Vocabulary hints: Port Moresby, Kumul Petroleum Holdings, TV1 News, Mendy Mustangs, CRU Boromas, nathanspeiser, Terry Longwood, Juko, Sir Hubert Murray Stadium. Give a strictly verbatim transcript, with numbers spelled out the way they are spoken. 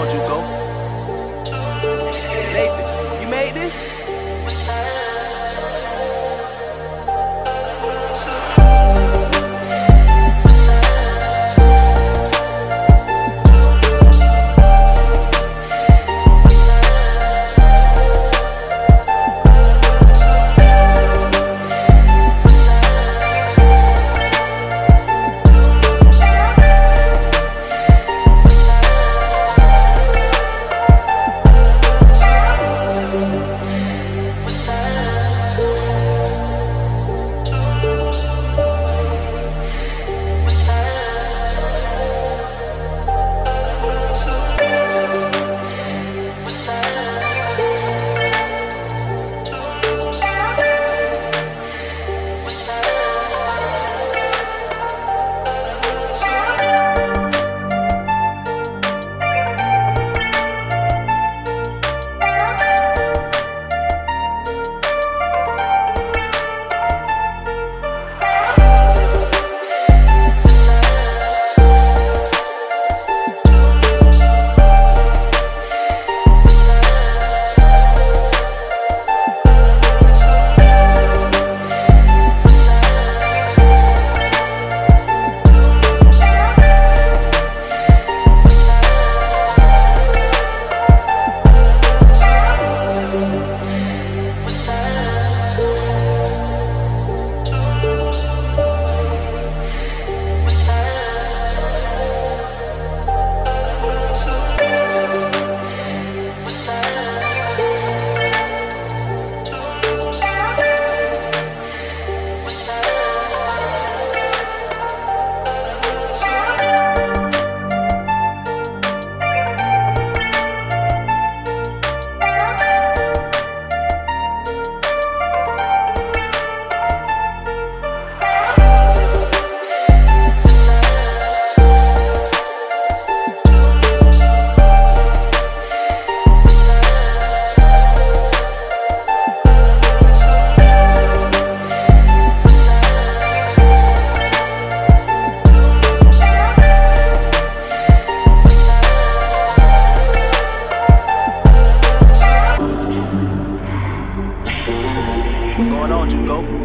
on, Juko. Nathan, you made this? What's going on, Juko?